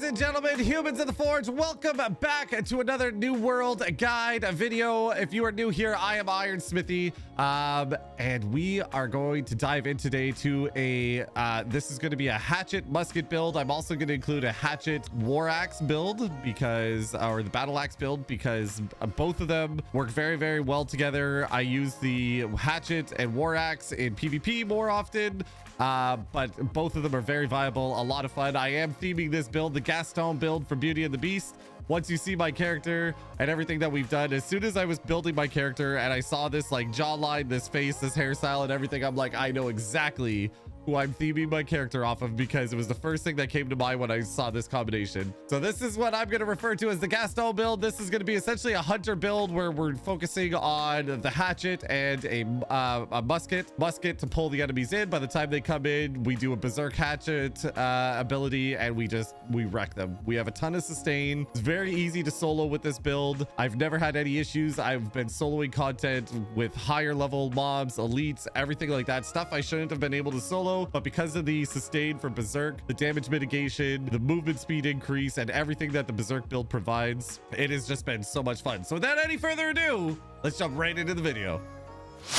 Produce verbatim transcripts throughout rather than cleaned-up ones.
Ladies and gentlemen, humans of the Forge, welcome back to another New World guide video. If you are new here, I am Iron Smithy, um, and we are going to dive in today to a, uh, this is going to be a hatchet musket build. I'm also going to include a hatchet war axe build because, or the battle axe build, because both of them work very, very well together. I use the hatchet and war axe in PvP more often, uh, but both of them are very viable, a lot of fun. I am theming this build. The Gaston build for Beauty and the Beast. Once you see my character and everything that we've done, as soon as I was building my character and I saw this like jawline, this face, this hairstyle and everything, I'm like, I know exactly who I'm theming my character off of, because it was the first thing that came to mind when I saw this combination. So this is what I'm going to refer to as the Gaston build. This is going to be essentially a hunter build where we're focusing on the hatchet and a, uh, a musket musket to pull the enemies in. By the time they come in, we do a berserk hatchet uh, ability and we just we wreck them. We have a ton of sustain. It's very easy to solo with this build. I've never had any issues. I've been soloing content with higher level mobs, elites, everything like that, stuff I shouldn't have been able to solo. But because of the sustain for Berserk, the damage mitigation, the movement speed increase, and everything that the Berserk build provides, it has just been so much fun. So without any further ado, let's jump right into the video.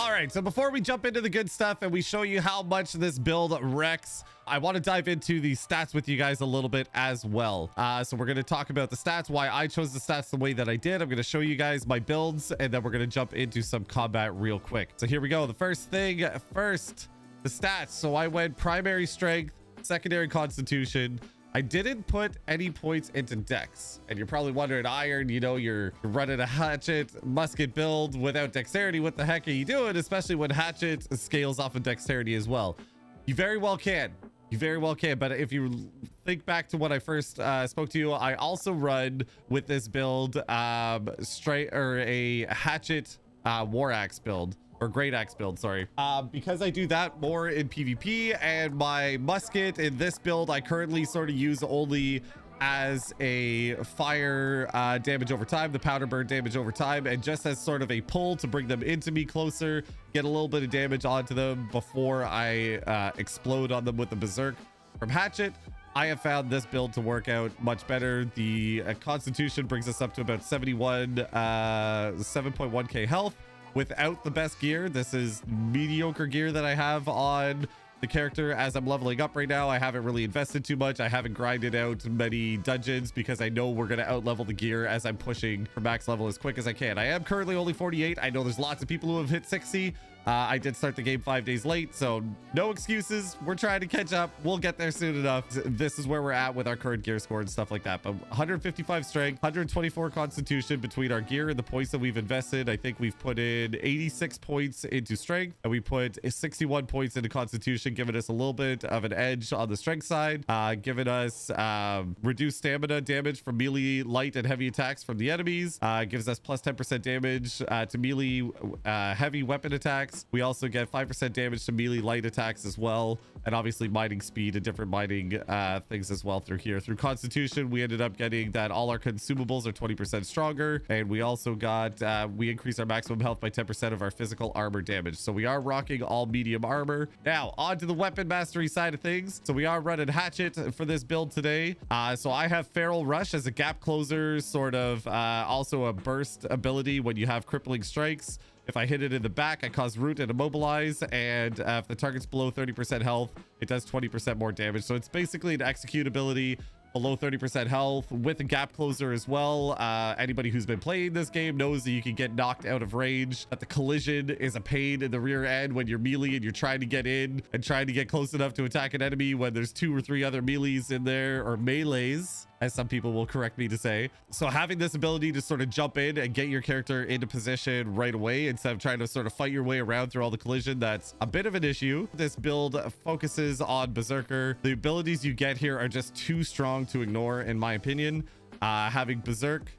All right, so before we jump into the good stuff and we show you how much this build wrecks, I want to dive into the stats with you guys a little bit as well. Uh, so we're going to talk about the stats, why I chose the stats the way that I did. I'm going to show you guys my builds, and then we're going to jump into some combat real quick. So here we go. The first thing first... The stats. So I went primary strength, secondary constitution. I didn't put any points into dex. And you're probably wondering, Iron, you know, you're running a hatchet musket build without dexterity. What the heck are you doing? Especially when hatchet scales off of dexterity as well. You very well can. You very well can. But if you think back to when I first uh, spoke to you, I also run with this build um, straight or a hatchet uh, war axe build. Or great axe build, sorry. Uh, because I do that more in PvP, and my musket in this build, I currently sort of use only as a fire uh, damage over time, the powder burn damage over time, and just as sort of a pull to bring them into me closer, get a little bit of damage onto them before I uh, explode on them with the berserk from hatchet. I have found this build to work out much better. The uh, constitution brings us up to about seventy-one, uh, seven point one K health. Without the best gear, this is mediocre gear that I have on the character as I'm leveling up right now. I haven't really invested too much. I haven't grinded out many dungeons because I know we're going to outlevel the gear as I'm pushing for max level as quick as I can. I am currently only forty-eight. I know there's lots of people who have hit sixty. Uh, I did start the game five days late, so no excuses. We're trying to catch up. We'll get there soon enough. This is where we're at with our current gear score and stuff like that. But one hundred fifty-five strength, one hundred twenty-four constitution between our gear and the points that we've invested. I think we've put in eighty-six points into strength, and we put sixty-one points into constitution, giving us a little bit of an edge on the strength side, uh, giving us um, reduced stamina damage from melee, light, and heavy attacks from the enemies. Uh, gives us plus ten percent damage uh, to melee, uh, heavy weapon attacks. We also get five percent damage to melee light attacks as well. And obviously mining speed and different mining uh, things as well through here. Through Constitution, we ended up getting that all our consumables are twenty percent stronger. And we also got, uh, we increased our maximum health by ten percent of our physical armor damage. So we are rocking all medium armor. Now, on to the weapon mastery side of things. So we are running hatchet for this build today. Uh, so I have Feral Rush as a gap closer, sort of uh, also a burst ability when you have crippling strikes. If I hit it in the back, I cause root and immobilize. And uh, if the target's below thirty percent health, it does twenty percent more damage. So it's basically an execute ability below thirty percent health with a gap closer as well. Uh, anybody who's been playing this game knows that you can get knocked out of range, that the collision is a pain in the rear end when you're melee and you're trying to get in and trying to get close enough to attack an enemy when there's two or three other melees in there, or melees, as some people will correct me to say. So having this ability to sort of jump in and get your character into position right away instead of trying to sort of fight your way around through all the collision, that's a bit of an issue. This build focuses on Berserker. The abilities you get here are just too strong to ignore, in my opinion. Uh, having Berserk,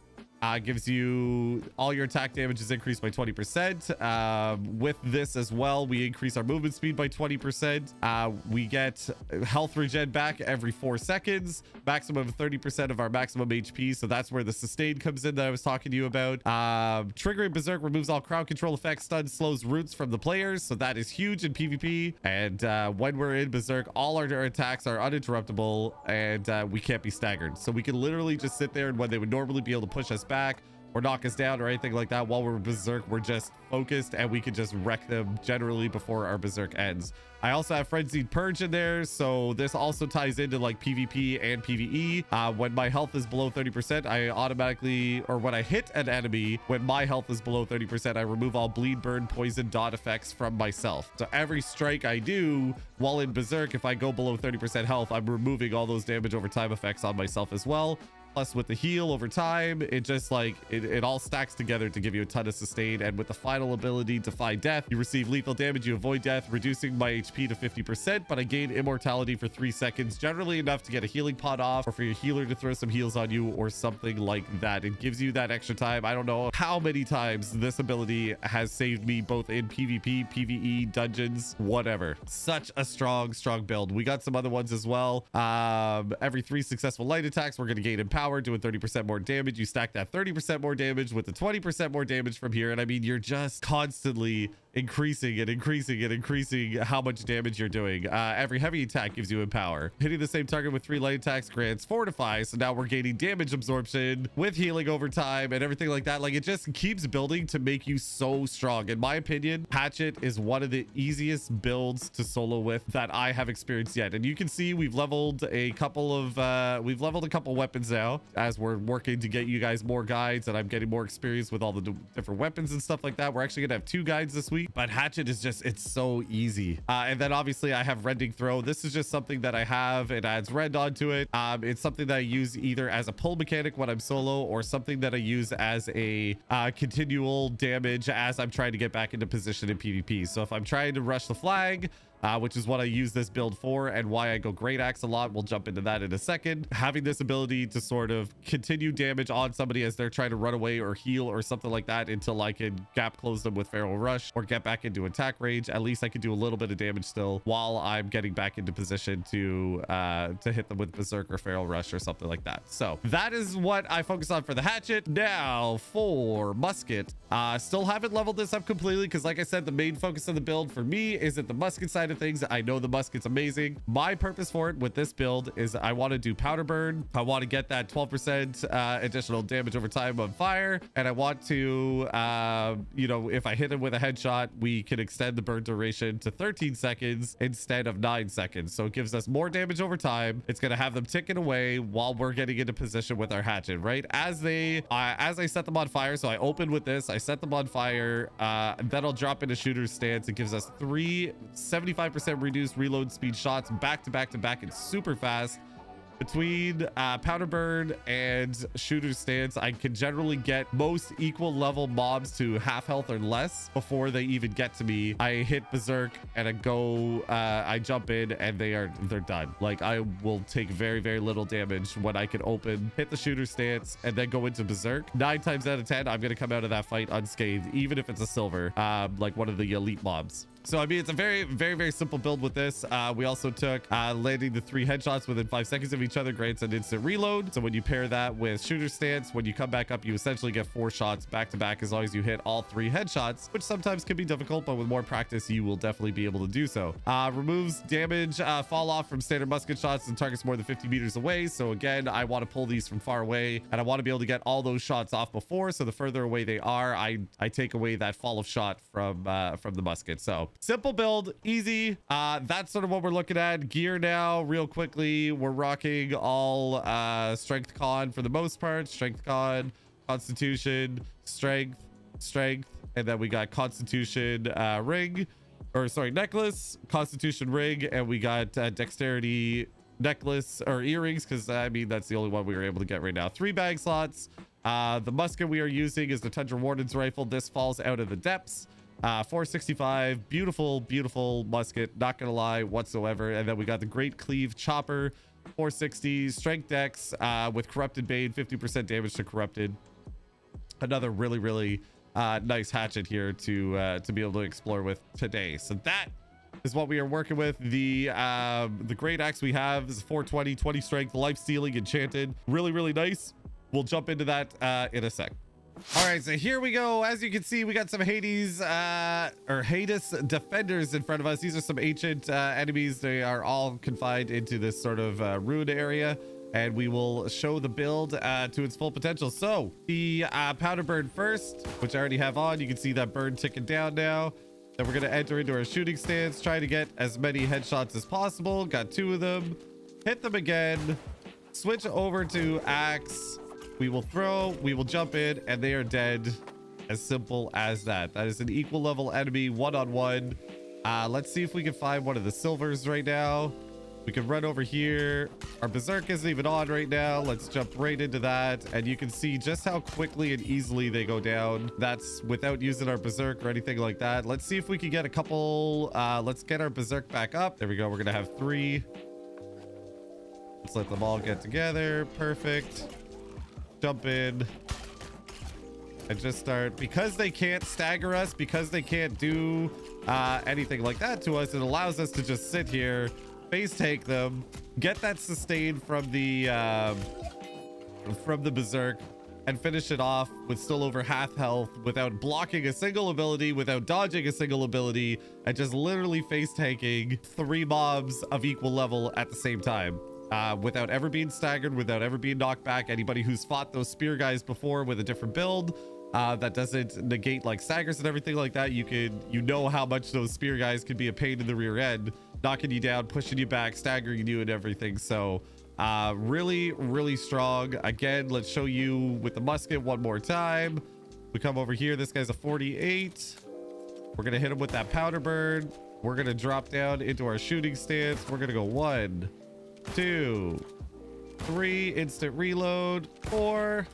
Uh, gives you all your attack damage is increased by twenty percent. Uh, with this as well, we increase our movement speed by twenty percent. Uh, we get health regen back every four seconds, maximum of thirty percent of our maximum H P. So that's where the sustain comes in that I was talking to you about. Uh, triggering Berserk removes all crowd control effects, stuns, slows roots from the players. So that is huge in PvP. And uh, when we're in Berserk, all our attacks are uninterruptible and uh, we can't be staggered. So we can literally just sit there, and when they would normally be able to push us back Back or knock us down or anything like that, while we're Berserk, we're just focused and we can just wreck them generally before our Berserk ends. I also have Frenzied Purge in there, so this also ties into like PvP and PvE. Uh, when my health is below thirty percent, I automatically, or when I hit an enemy, when my health is below thirty percent, I remove all bleed, burn, poison, dot effects from myself. So every strike I do while in Berserk, if I go below thirty percent health, I'm removing all those damage over time effects on myself as well. Plus with the heal over time, it just like it, it all stacks together to give you a ton of sustain. And with the final ability, Defy Death, you receive lethal damage, you avoid death, reducing my H P to fifty percent, but I gain immortality for three seconds, generally enough to get a healing pot off or for your healer to throw some heals on you or something like that. It gives you that extra time. I don't know how many times this ability has saved me, both in PvP, PvE, dungeons, whatever. Such a strong, strong build. We got some other ones as well. Um, every three successful light attacks, we're going to gain empowerment. Doing thirty percent more damage. You stack that thirty percent more damage with the twenty percent more damage from here. And I mean, you're just constantly increasing and increasing and increasing how much damage you're doing. Uh, every heavy attack gives you empower. Hitting the same target with three light attacks grants fortify. So now we're gaining damage absorption with healing over time and everything like that. Like it just keeps building to make you so strong. In my opinion, Hatchet is one of the easiest builds to solo with that I have experienced yet. And you can see we've leveled a couple of, uh, we've leveled a couple weapons now as we're working to get you guys more guides and I'm getting more experience with all the different weapons and stuff like that. We're actually gonna have two guides this week. But Hatchet is just, it's so easy. Uh, and then obviously I have Rending Throw. This is just something that I have. It adds rend onto it. Um, it's something that I use either as a pull mechanic when I'm solo or something that I use as a uh, continual damage as I'm trying to get back into position in PvP. So if I'm trying to rush the flag, Uh, which is what I use this build for and why I go Great Axe a lot. We'll jump into that in a second. Having this ability to sort of continue damage on somebody as they're trying to run away or heal or something like that until I can gap close them with Feral Rush or get back into attack range. At least I can do a little bit of damage still while I'm getting back into position to uh, to hit them with Berserk or Feral Rush or something like that. So that is what I focus on for the Hatchet. Now for Musket. Uh, still haven't leveled this up completely because like I said, the main focus of the build for me is at the Musket side of things. I know the Musket's amazing. My purpose for it with this build is I want to do Powder Burn. I want to get that twelve percent uh, additional damage over time on fire. And I want to, uh, you know, if I hit him with a headshot, we can extend the burn duration to thirteen seconds instead of nine seconds. So it gives us more damage over time. It's going to have them ticking away while we're getting into position with our Hatchet, right? As they, uh, as I set them on fire. So I open with this, I set them on fire. Uh, then I'll drop into Shooter's Stance. It gives us three seventy-five percent reduced reload speed shots back to back to back and super fast. Between uh, Powder Burn and Shooter's Stance, I can generally get most equal level mobs to half health or less before they even get to me. I hit Berserk and I go, uh, I jump in and they are, they're done. Like I will take very, very little damage when I can open, hit the Shooter's Stance and then go into Berserk. Nine times out of ten, I'm going to come out of that fight unscathed, even if it's a silver, um, like one of the elite mobs. So, I mean, it's a very, very, very simple build with this. Uh, we also took uh, landing the three headshots within five seconds of each other grants an instant reload. So when you pair that with Shooter's Stance, when you come back up, you essentially get four shots back to back as long as you hit all three headshots, which sometimes can be difficult, but with more practice, you will definitely be able to do so. Uh, removes damage uh, fall off from standard musket shots and targets more than fifty meters away. So again, I want to pull these from far away and I want to be able to get all those shots off before. So the further away they are, I, I take away that fall of shot from, uh, from the musket. So simple build, easy. Uh, that's sort of what we're looking at. Gear now, real quickly. We're rocking all uh, strength con for the most part. Strength con, constitution, strength, strength. And then we got constitution uh, ring, or sorry, necklace, constitution ring. And we got uh, dexterity necklace or earrings. Cause I mean, that's the only one we were able to get right now. Three bag slots. Uh, the musket we are using is the Tundra Warden's Rifle. This falls out of the depths. Uh, four sixty-five, beautiful, beautiful musket, not gonna lie whatsoever. And then we got the Great Cleave Chopper, four sixty, strength dex, uh, with corrupted bane, fifty percent damage to corrupted. another really, really uh, nice hatchet here to uh, to be able to explore with today. So that is what we are working with. The uh, the great axe we have is four twenty, twenty strength, life stealing, enchanted. Really, really nice. We'll jump into that uh, in a sec. All right, so here we go. As you can see, we got some Hades uh, or Hades defenders in front of us. These are some ancient uh, enemies. They are all confined into this sort of uh, ruined area, and we will show the build uh, to its full potential. So the uh, powder burn first, which I already have on. You can see that burn ticking down now. Then we're going to enter into our shooting stance, try to get as many headshots as possible. Got two of them. Hit them again. Switch over to axe. We will throw, we will jump in, and they are dead. As simple as that. That is an equal level enemy, one-on-one. Uh, let's see if we can find one of the silvers right now. We can run over here. Our Berserk isn't even on right now. Let's jump right into that. And you can see just how quickly and easily they go down. That's without using our Berserk or anything like that. Let's see if we can get a couple. Uh, let's get our Berserk back up. There we go. We're going to have three. Let's let them all get together. Perfect. Jump in and just start, because they can't stagger us, because they can't do uh anything like that to us. It allows us to just sit here, face take them, get that sustain from the um from the Berserk, and finish it off with still over half health, without blocking a single ability, without dodging a single ability, and just literally face tanking three mobs of equal level at the same time. Uh, without ever being staggered, without ever being knocked back. Anybody who's fought those spear guys before with a different build uh, that doesn't negate like staggers and everything like that, you can, you know how much those spear guys could be a pain in the rear end, knocking you down, pushing you back, staggering you and everything. So uh, really, really strong. Again, let's show you with the musket one more time. We come over here. This guy's a forty-eight. We're going to hit him with that powder burn. We're going to drop down into our shooting stance. We're going to go one, two, three, instant reload, four.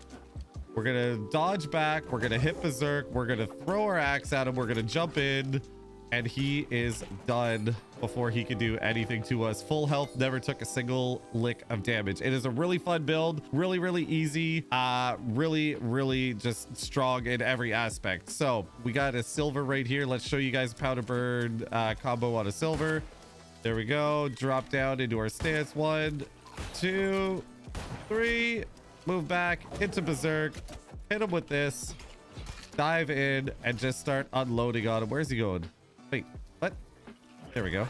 We're gonna dodge back, we're gonna hit Berserk, we're gonna throw our axe at him, we're gonna jump in, and he is done before he can do anything to us. Full health, never took a single lick of damage. It is a really fun build, really, really easy, uh, really, really just strong in every aspect. So we got a silver right here. Let's show you guys powder burn uh, combo on a silver. There we go. Drop down into our stance. One, two, three. Move back into Berserk. Hit him with this. Dive in and just start unloading on him. Where's he going? Wait, what? There we go.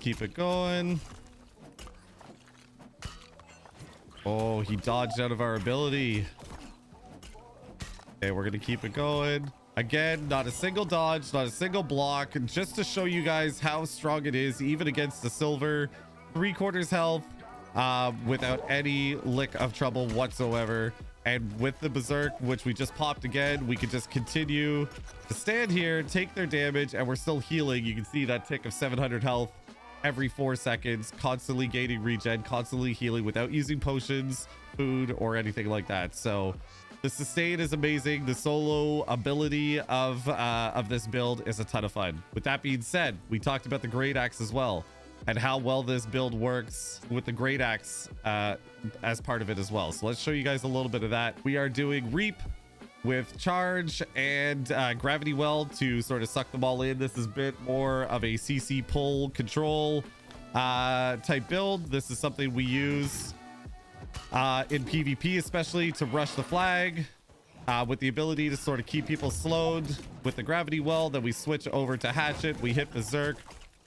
Keep it going. Oh, he dodged out of our ability. Okay, we're going to keep it going. Again, not a single dodge, not a single block, just to show you guys how strong it is, even against the silver. Three quarters health uh, without any lick of trouble whatsoever. And with the Berserk, which we just popped again, we could just continue to stand here, take their damage, and we're still healing. You can see that tick of seven hundred health every four seconds, constantly gaining regen, constantly healing without using potions, food, or anything like that. So the sustain is amazing. The solo ability of uh, of this build is a ton of fun. With that being said, we talked about the Great Axe as well, and how well this build works with the Great Axe uh, as part of it as well. So let's show you guys a little bit of that. We are doing Reap with Charge and uh, Gravity Weld to sort of suck them all in. This is a bit more of a C C pull control uh, type build. This is something we use uh in PvP, especially to rush the flag, uh with the ability to sort of keep people slowed with the gravity weld. Then we switch over to hatchet, we hit Berserk,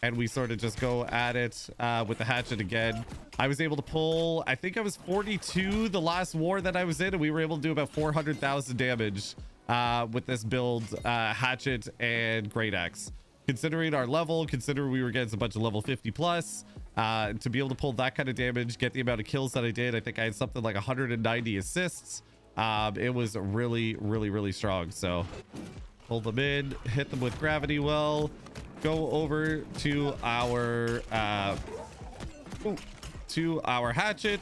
and we sort of just go at it uh with the hatchet again. I was able to pull, I think I was forty-two the last war that I was in, and we were able to do about four hundred thousand damage uh with this build, uh hatchet and great axe. Considering our level, considering we were against a bunch of level fifty plus, uh, to be able to pull that kind of damage, get the amount of kills that I did, I think I had something like one hundred ninety assists. Um, it was really, really, really strong. So pull them in, hit them with gravity well, go over to our, uh, to our hatchet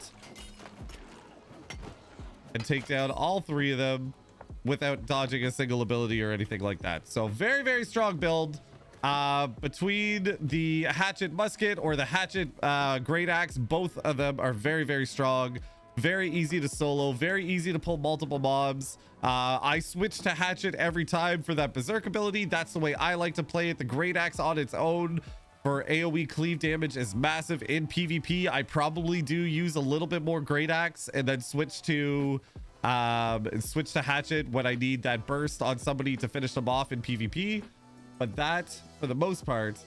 and take down all three of them without dodging a single ability or anything like that. So very, very strong build. Uh, between the hatchet musket or the hatchet uh, great axe, both of them are very, very strong. Very easy to solo, very easy to pull multiple mobs. Uh, I switch to hatchet every time for that berserk ability. That's the way I like to play it. The great axe on its own for AoE cleave damage is massive. In PvP, I probably do use a little bit more great axe and then switch to um, switch to hatchet when I need that burst on somebody to finish them off in PvP. But that, for the most part,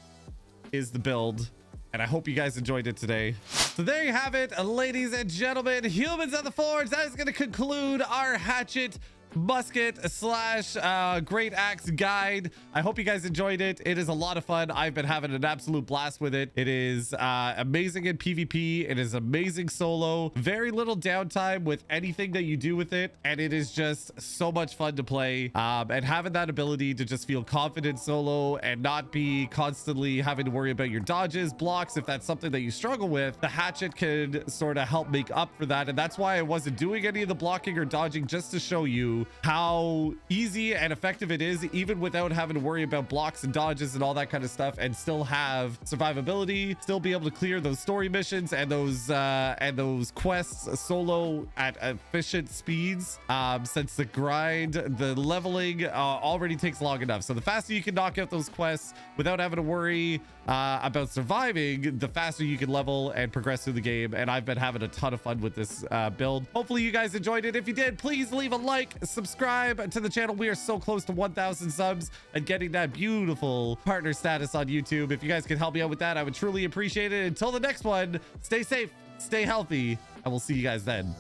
is the build. And I hope you guys enjoyed it today. So there you have it, ladies and gentlemen, Humans of the Forge. That is going to conclude our hatchet, musket slash uh great axe guide. I hope you guys enjoyed it. It is a lot of fun. I've been having an absolute blast with it. It is uh amazing in PvP. It is amazing solo. Very little downtime with anything that you do with it, and it is just so much fun to play, um and having that ability to just feel confident solo and not be constantly having to worry about your dodges, blocks, if that's something that you struggle with. The hatchet can sort of help make up for that, and that's why I wasn't doing any of the blocking or dodging, just to show you how easy and effective it is, even without having to worry about blocks and dodges and all that kind of stuff, and still have survivability, still be able to clear those story missions and those uh and those quests solo at efficient speeds, um since the grind, the leveling uh, already takes long enough. So the faster you can knock out those quests without having to worry uh about surviving, the faster you can level and progress through the game. And I've been having a ton of fun with this uh build. Hopefully you guys enjoyed it. If you did, please leave a like, subscribe to the channel. We are so close to one thousand subs and getting that beautiful partner status on YouTube. If you guys could help me out with that, I would truly appreciate it. Until the next one, stay safe, stay healthy, and we'll see you guys then.